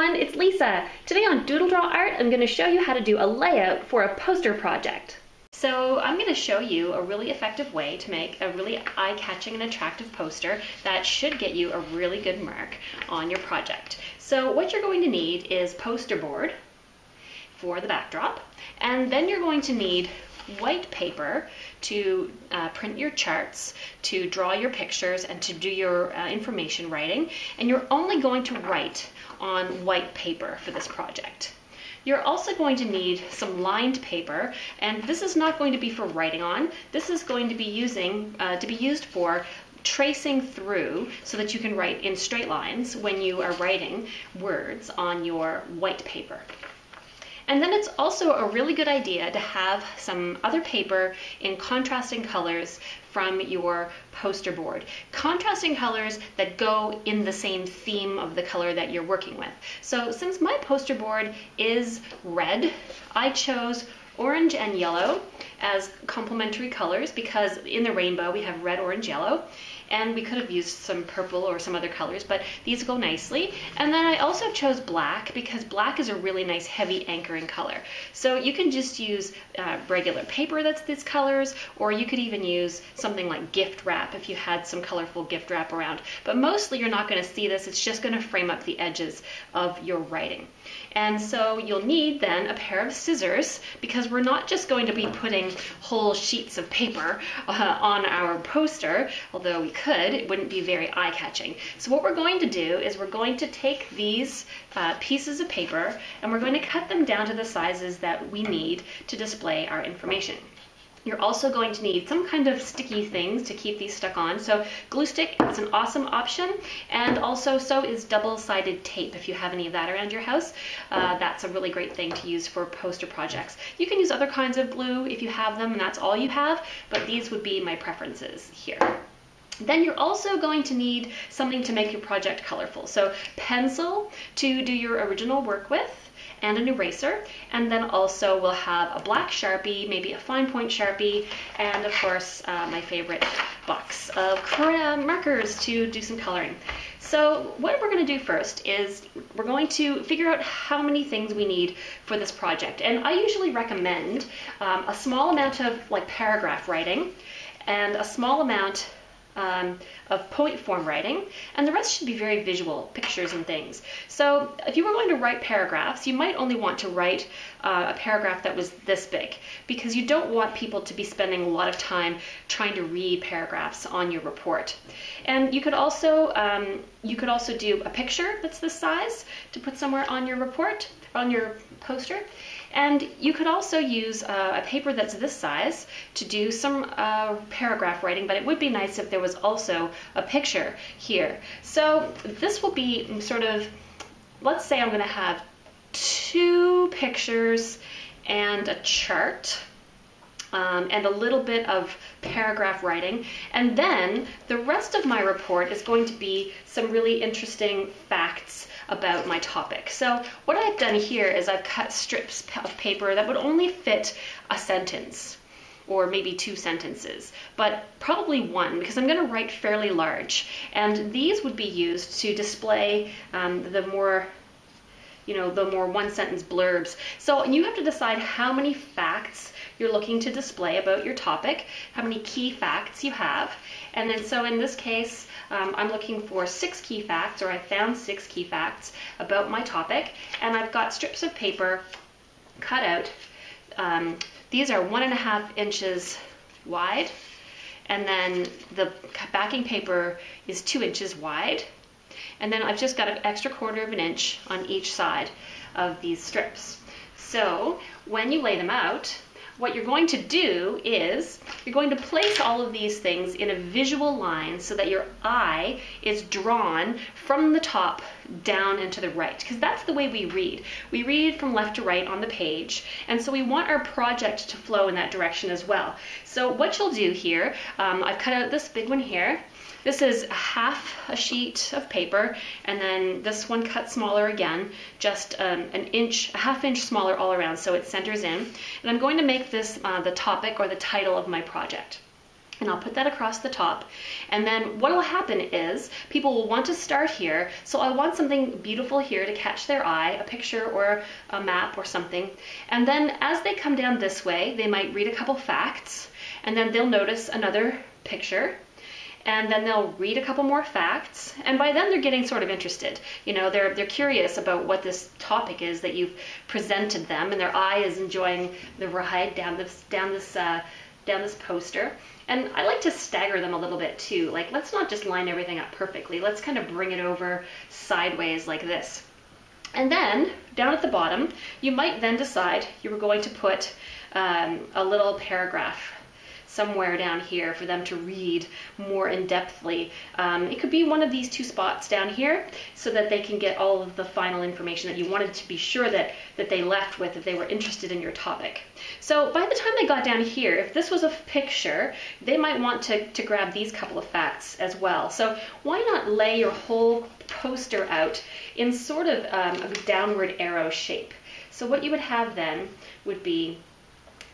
everyone, it's Lisa. Today on Doodle Draw Art, I'm going to show you how to do a layout for a poster project. So I'm going to show you a really effective way to make a really eye-catching and attractive poster that should get you a really good mark on your project. So what you're going to need is poster board for the backdrop, and then you're going to need white paper to print your charts, to draw your pictures, and to do your information writing. And you're only going to write on white paper for this project. You're also going to need some lined paper, and this is not going to be for writing on. This is going to be used for tracing through so that you can write in straight lines when you are writing words on your white paper. And then it's also a really good idea to have some other paper in contrasting colors from your poster board. Contrasting colors that go in the same theme of the color that you're working with. So since my poster board is red, I chose orange and yellow as complementary colors because in the rainbow we have red, orange, yellow. And we could have used some purple or some other colors, but these go nicely. And then I also chose black because black is a really nice heavy anchoring color. So you can just use regular paper that's these colors, or you could even use something like gift wrap if you had some colorful gift wrap around. But mostly you're not going to see this, it's just going to frame up the edges of your writing. And so you'll need then a pair of scissors because we're not just going to be putting whole sheets of paper on our poster, although we could, it wouldn't be very eye-catching. So what we're going to do is we're going to take these pieces of paper and we're going to cut them down to the sizes that we need to display our information. You're also going to need some kind of sticky things to keep these stuck on. So glue stick is an awesome option, and also so is double-sided tape. If you have any of that around your house, that's a really great thing to use for poster projects. You can use other kinds of glue if you have them and that's all you have, but these would be my preferences here. Then you're also going to need something to make your project colorful. So pencil to do your original work with, and an eraser, and then also we'll have a black Sharpie, maybe a fine point Sharpie, and of course my favorite box of markers to do some coloring. So what we're going to do first is we're going to figure out how many things we need for this project, and I usually recommend a small amount of like paragraph writing and a small amount of point form writing, and the rest should be very visual, pictures and things. So if you were going to write paragraphs, you might only want to write a paragraph that was this big, because you don't want people to be spending a lot of time trying to read paragraphs on your report. And you could also do a picture that's this size to put somewhere on your report, on your poster. And you could also use a paper that's this size to do some paragraph writing, but it would be nice if there was also a picture here. So this will be sort of, let's say I'm going to have two pictures and a chart and a little bit of paragraph writing, and then the rest of my report is going to be some really interesting facts about my topic. So what I've done here is I've cut strips of paper that would only fit a sentence or maybe two sentences, but probably one because I'm going to write fairly large, and these would be used to display the more one sentence blurbs. So you have to decide how many facts you're looking to display about your topic, how many key facts you have. And then so in this case, I'm looking for 6 key facts, or I found 6 key facts about my topic, and I've got strips of paper cut out. These are 1.5 inches wide, and then the backing paper is 2 inches wide. And then I've just got an extra 1/4 inch on each side of these strips. So when you lay them out, what you're going to do is you're going to place all of these things in a visual line so that your eye is drawn from the top down and to the right, because that's the way we read. We read from left to right on the page, and so we want our project to flow in that direction as well. So what you'll do here, I've cut out this big one here. This is half a sheet of paper, and then this one cut smaller again, just a half inch smaller all around so it centers in. And I'm going to make this the topic or the title of my project. and I'll put that across the top. And then what will happen is people will want to start here. So I want something beautiful here to catch their eye, a picture or a map or something. And then as they come down this way, they might read a couple facts, and then they'll notice another picture, and then they'll read a couple more facts, and by then they're getting sort of interested. You know, they're curious about what this topic is that you've presented them, and their eye is enjoying the ride down this poster. And I like to stagger them a little bit too. Like, let's not just line everything up perfectly. Let's kind of bring it over sideways like this. And then down at the bottom, you might then decide you were going to put a little paragraph somewhere down here for them to read more in-depthly. It could be one of these two spots down here so that they can get all of the final information that you wanted to be sure that they left with if they were interested in your topic. So by the time they got down here, if this was a picture, they might want to grab these couple of facts as well. So why not lay your whole poster out in sort of a downward arrow shape? So what you would have then would be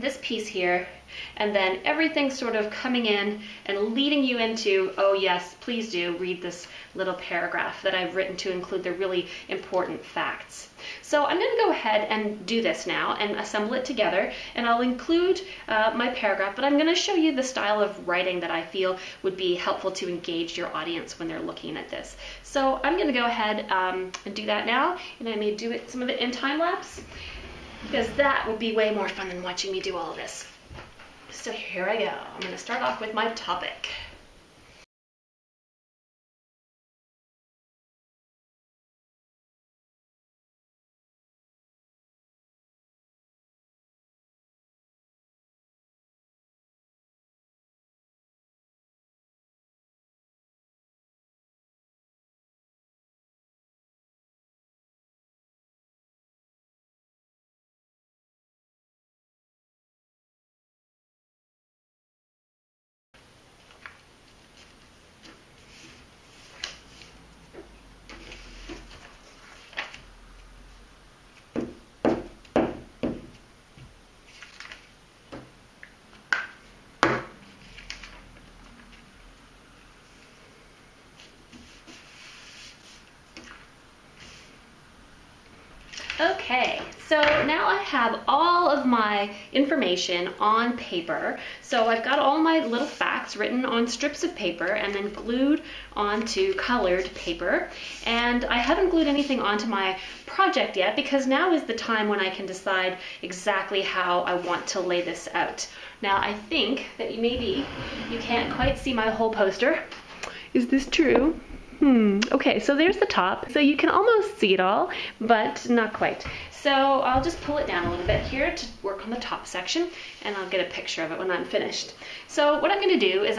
this piece here, and then everything sort of coming in and leading you into, oh yes, please do read this little paragraph that I've written to include the really important facts. So I'm going to go ahead and do this now and assemble it together, and I'll include my paragraph, but I'm going to show you the style of writing that I feel would be helpful to engage your audience when they're looking at this. So I'm going to go ahead and do that now, and I may do it, some of it in time lapse, because that would be way more fun than watching me do all of this. So here I go. I'm going to start off with my topic. Okay, so now I have all of my information on paper. So I've got all my little facts written on strips of paper and then glued onto colored paper. And I haven't glued anything onto my project yet, because now is the time when I can decide exactly how I want to lay this out. Now I think that maybe you can't quite see my whole poster. Is this true? Okay, so there's the top. So you can almost see it all, but not quite. So I'll just pull it down a little bit here to work on the top section, and I'll get a picture of it when I'm finished. So what I'm going to do is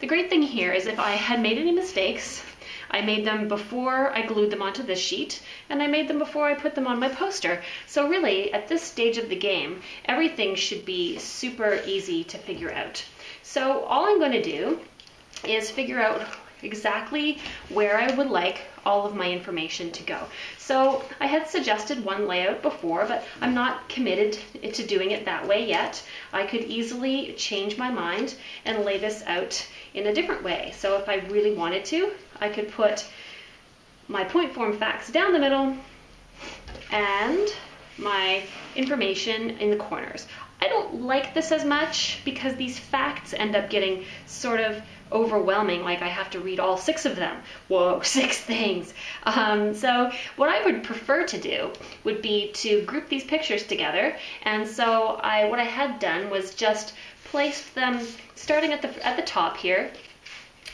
the great thing here is if I had made any mistakes, I made them before I glued them onto this sheet, and I made them before I put them on my poster. So really, at this stage of the game, everything should be super easy to figure out. So all I'm going to do is figure out exactly where I would like all of my information to go. So I had suggested one layout before, but I'm not committed to doing it that way yet. I could easily change my mind and lay this out in a different way. So if I really wanted to, I could put my point form facts down the middle and my information in the corners. I don't like this as much because these facts end up getting sort of overwhelming, like I have to read all six of them. Whoa, six things. So what I would prefer to do would be to group these pictures together. And so what I had done was just place them starting at the top here,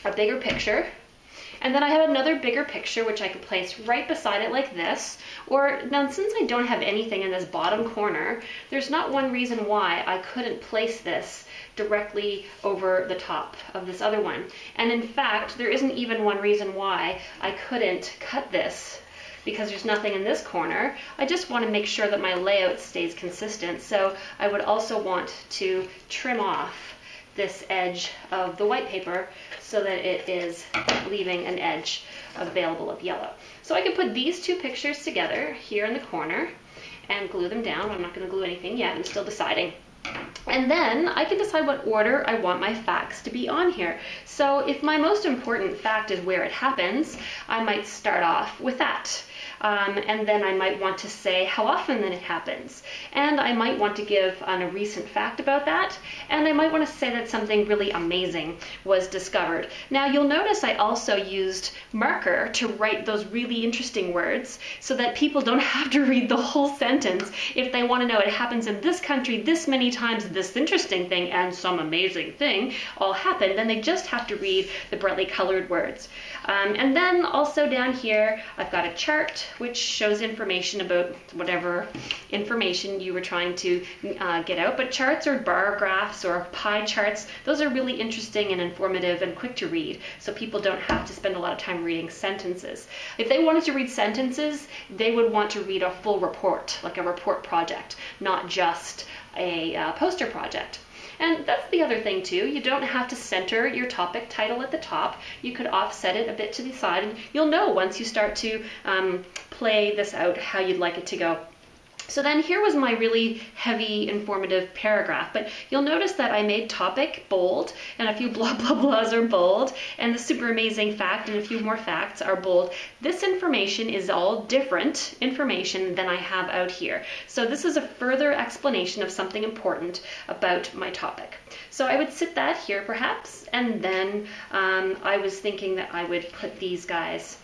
a bigger picture. And then I have another bigger picture, which I could place right beside it like this. Or now, since I don't have anything in this bottom corner, there's not one reason why I couldn't place this directly over the top of this other one. And in fact, there isn't even one reason why I couldn't cut this, because there's nothing in this corner. I just want to make sure that my layout stays consistent. So I would also want to trim off this edge of the white paper so that it is leaving an edge available of yellow. So I can put these two pictures together here in the corner and glue them down. I'm not going to glue anything yet. I'm still deciding. And then I can decide what order I want my facts to be on here. So if my most important fact is where it happens, I might start off with that. And then I might want to say how often then it happens. And I might want to give a recent fact about that. And I might want to say that something really amazing was discovered. Now you'll notice I also used marker to write those really interesting words so that people don't have to read the whole sentence if they want to know it happens in this country this many times, this interesting thing and some amazing thing all happened. Then they just have to read the brightly colored words. And then also down here, I've got a chart which shows information about whatever information you were trying to get out. But charts or bar graphs or pie charts, those are really interesting and informative and quick to read. So people don't have to spend a lot of time reading sentences. If they wanted to read sentences, they would want to read a full report, like a report project, not just a poster project. And that's the other thing too, you don't have to center your topic title at the top. You could offset it a bit to the side and you'll know once you start to play this out how you'd like it to go. So then here was my really heavy informative paragraph, but you'll notice that I made topic bold and a few blah blah blahs are bold and the super amazing fact and a few more facts are bold. This information is all different information than I have out here. So this is a further explanation of something important about my topic. So I would sit that here perhaps, and then I was thinking that I would put these guys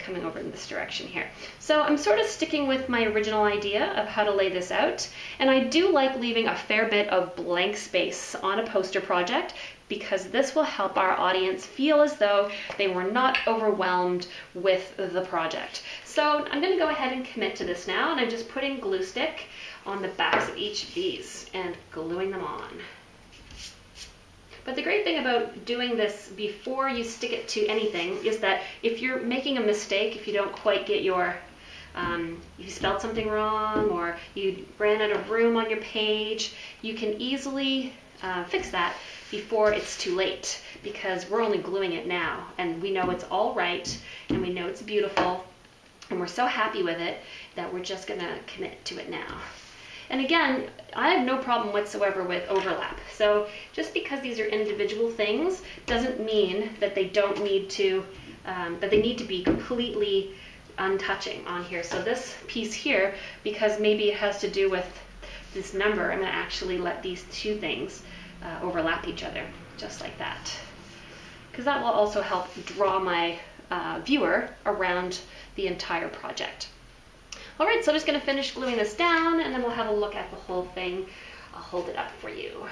coming over in this direction here. So I'm sort of sticking with my original idea of how to lay this out, and I do like leaving a fair bit of blank space on a poster project because this will help our audience feel as though they were not overwhelmed with the project. So I'm going to go ahead and commit to this now, and I'm just putting glue stick on the backs of each of these and gluing them on. But the great thing about doing this before you stick it to anything is that if you're making a mistake, if you don't quite get your, if you spelled something wrong or you ran out of room on your page, you can easily fix that before it's too late, because we're only gluing it now and we know it's all right and we know it's beautiful and we're so happy with it that we're just gonna commit to it now. And again, I have no problem whatsoever with overlap. So just because these are individual things doesn't mean that they don't need to, that they need to be completely untouching on here. So this piece here, because maybe it has to do with this number, I'm going to actually let these two things overlap each other, just like that. Because that will also help draw my viewer around the entire project. All right, so I'm just going to finish gluing this down and then we'll have a look at the whole thing. I'll hold it up for you.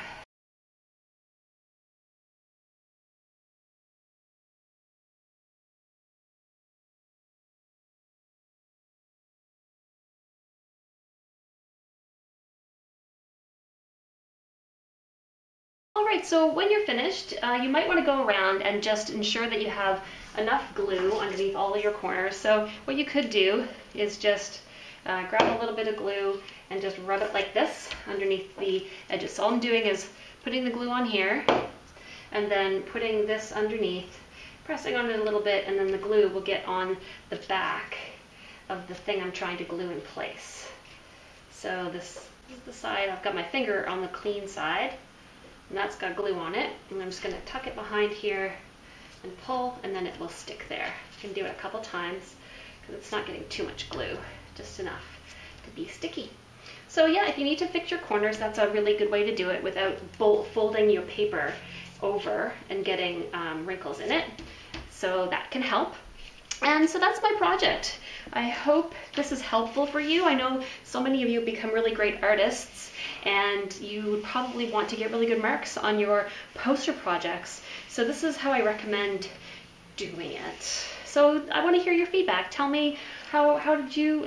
All right, so when you're finished, you might want to go around and just ensure that you have enough glue underneath all of your corners. So what you could do is just grab a little bit of glue and just rub it like this underneath the edges. So all I'm doing is putting the glue on here and then putting this underneath, pressing on it a little bit, and then the glue will get on the back of the thing I'm trying to glue in place. So this is the side. I've got my finger on the clean side and that's got glue on it, and I'm just going to tuck it behind here and pull, and then it will stick there. You can do it a couple times because it's not getting too much glue, just enough to be sticky. So yeah, if you need to fix your corners, that's a really good way to do it without folding your paper over and getting wrinkles in it. So that can help. And so that's my project. I hope this is helpful for you. I know so many of you become really great artists and you would probably want to get really good marks on your poster projects. So this is how I recommend doing it. So I want to hear your feedback. Tell me how did you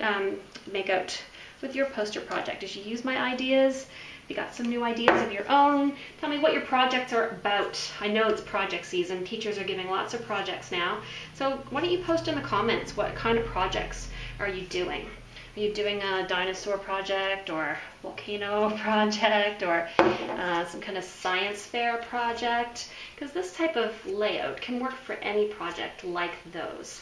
make out with your poster project? Did you use my ideas? If you got some new ideas of your own, tell me what your projects are about. I know it's project season. Teachers are giving lots of projects now. So why don't you post in the comments what kind of projects are you doing? Are you doing a dinosaur project or volcano project or some kind of science fair project? Because this type of layout can work for any project like those.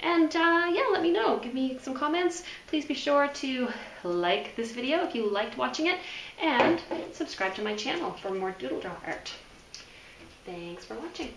And yeah, let me know. Give me some comments. Please be sure to like this video if you liked watching it, and subscribe to my channel for more Doodle Draw Art. Thanks for watching.